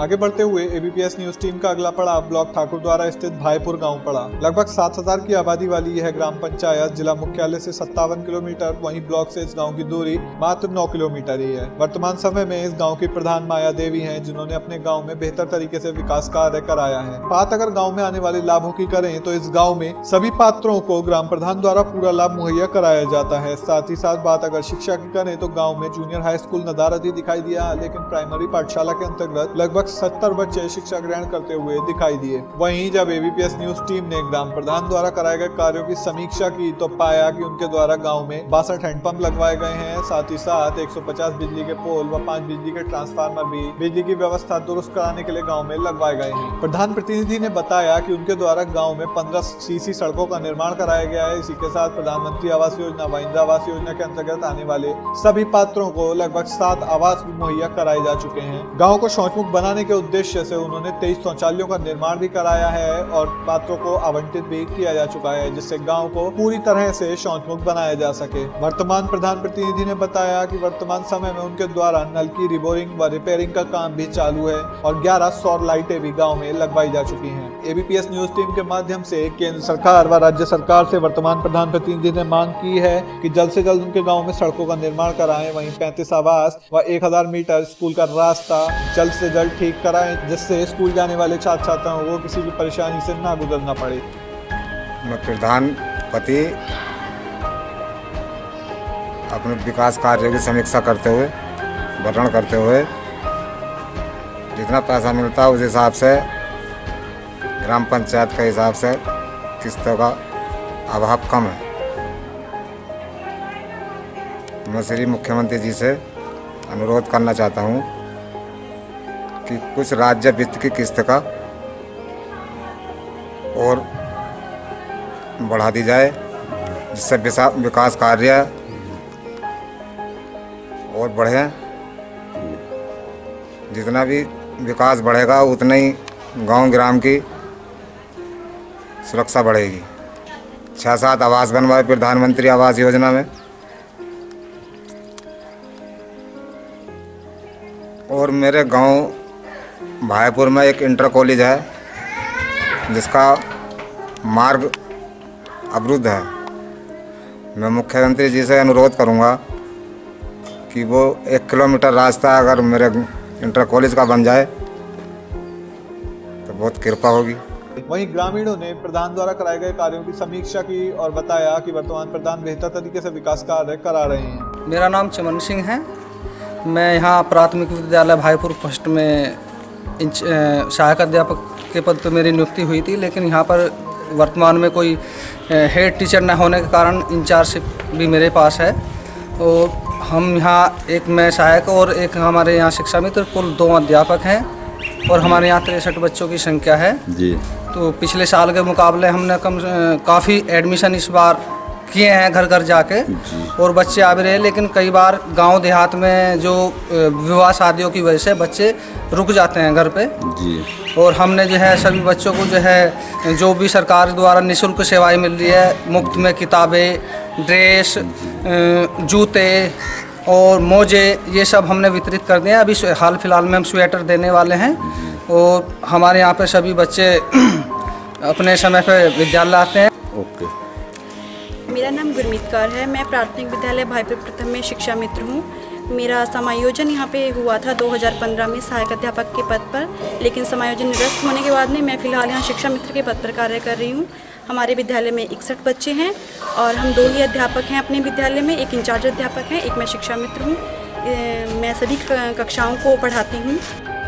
आगे बढ़ते हुए एबीपीएस न्यूज टीम का अगला पड़ाव ब्लॉक ठाकुर द्वारा स्थित भाईपुर गांव पड़ा। लगभग 7,000 की आबादी वाली यह ग्राम पंचायत जिला मुख्यालय से 57 किलोमीटर, वहीं ब्लॉक से इस गांव की दूरी मात्र 9 किलोमीटर ही है। वर्तमान समय में इस गांव की प्रधान माया देवी हैं, जिन्होंने अपने गांव में बेहतर तरीके से विकास कार्य कराया है। बात अगर गाँव में आने वाले लाभों की करें तो इस गाँव में सभी पात्रों को ग्राम प्रधान द्वारा पूरा लाभ मुहैया कराया जाता है। साथ ही साथ बात अगर शिक्षा की करें तो गाँव में जूनियर हाई स्कूल नदारती दिखाई दिया, लेकिन प्राइमरी पाठशाला के अंतर्गत लगभग 70 बच्चे शिक्षा ग्रहण करते हुए दिखाई दिए। वहीं जब एबीपीएस न्यूज टीम ने ग्राम प्रधान द्वारा कराए गए कार्यों की समीक्षा की तो पाया कि उनके द्वारा गांव में 62 हैंडपंप लगवाए गए हैं। साथ ही साथ 150 बिजली के पोल व 5 बिजली के ट्रांसफार्मर भी बिजली की व्यवस्था दुरुस्त कराने के लिए गाँव में लगवाए गए हैं। प्रधान प्रतिनिधि ने बताया कि उनके द्वारा गाँव में 15 सीसी सड़कों का निर्माण कराया गया है। इसी के साथ प्रधानमंत्री आवास योजना व इंदिरा आवास योजना के अंतर्गत आने वाले सभी पात्रों को लगभग 7 आवास भी मुहैया कराए जा चुके हैं। गाँव को शौचमुक्त बनाने के उद्देश्य से उन्होंने 23 शौचालयों का निर्माण भी कराया है और पात्रों को आवंटित भी किया जा चुका है, जिससे गांव को पूरी तरह से शौचमुक्त बनाया जा सके। वर्तमान प्रधान प्रतिनिधि ने बताया कि वर्तमान समय में उनके द्वारा नल की रिबोरिंग व रिपेयरिंग का काम भी चालू है और 11 सौर लाइटें भी गाँव में लगवाई जा चुकी है। एबीपीएस न्यूज टीम के माध्यम से केंद्र सरकार व राज्य सरकार से वर्तमान प्रधान प्रतिनिधि ने मांग की है कि जल्द से जल्द उनके गांव में सड़कों का निर्माण कराएं, वहीं 35 आवास व 1000 मीटर स्कूल का रास्ता जल्द से जल्द ठीक कराएं, जिससे स्कूल जाने वाले छात्र छात्राओं को किसी भी परेशानी से ना गुजरना पड़े। मैं प्रधानपति अपने विकास कार्यों की समीक्षा करते हुए वर्णन करते हुए जितना पैसा मिलता है उस हिसाब से ग्राम पंचायत के हिसाब से किस्तों का अभाव कम है। मैं श्री मुख्यमंत्री जी से अनुरोध करना चाहता हूं कि कुछ राज्य वित्त की किस्त का और बढ़ा दी जाए, जिससे विकास कार्य और बढ़े। जितना भी विकास बढ़ेगा उतना ही गांव ग्राम की सुरक्षा बढ़ेगी। 6-7 आवास बनवाए प्रधानमंत्री आवास योजना में, और मेरे गांव भायपुर में एक इंटर कॉलेज है जिसका मार्ग अवरुद्ध है। मैं मुख्यमंत्री जी से अनुरोध करूंगा कि वो 1 किलोमीटर रास्ता अगर मेरे इंटर कॉलेज का बन जाए तो बहुत कृपा होगी। वहीं ग्रामीणों ने प्रधान द्वारा कराए गए कार्यों की समीक्षा की और बताया कि वर्तमान प्रधान बेहतर तरीके से विकास कार्य करा रहे हैं। मेरा नाम चमन सिंह है। मैं यहाँ प्राथमिक विद्यालय भाईपुर फर्स्ट में सहायक अध्यापक के पद पर मेरी नियुक्ति हुई थी, लेकिन यहाँ पर वर्तमान में कोई हेड टीचर न होने के कारण इंचार्जशिप भी मेरे पास है और हम यहाँ एक मैं सहायक और एक हमारे यहाँ शिक्षा मित्र कुल 2 अध्यापक हैं और हमारे यहाँ 63 बच्चों की संख्या है जी। तो पिछले साल के मुकाबले हमने काफ़ी एडमिशन इस बार किए हैं घर घर जाके और बच्चे आ भी रहे, लेकिन कई बार गांव देहात में जो विवाह शादियों की वजह से बच्चे रुक जाते हैं घर पे जी। और हमने जो है सभी बच्चों को जो है जो भी सरकार द्वारा निःशुल्क सेवाएं मिल रही है, मुफ्त में किताबें, ड्रेस, जूते और मोजे, ये सब हमने वितरित कर दिए हैं। अभी हाल फिलहाल में हम स्वेटर देने वाले हैं और हमारे यहाँ पे सभी बच्चे अपने समय पे विद्यालय आते हैं। ओके, मेरा नाम गुरमीत कौर है। मैं प्राथमिक विद्यालय भाईपुर प्रथम में शिक्षा मित्र हूँ। मेरा समायोजन यहाँ पे हुआ था 2015 में सहायक अध्यापक के पद पर, लेकिन समायोजन निरस्त होने के बाद में मैं फ़िलहाल यहाँ शिक्षा मित्र के पद पर कार्य कर रही हूँ। हमारे विद्यालय में 61 बच्चे हैं और हम 2 ही अध्यापक हैं अपने विद्यालय में, एक इंचार्ज अध्यापक हैं, एक मैं शिक्षा मित्र हूँ। मैं सभी कक्षाओं को पढ़ाती हूँ।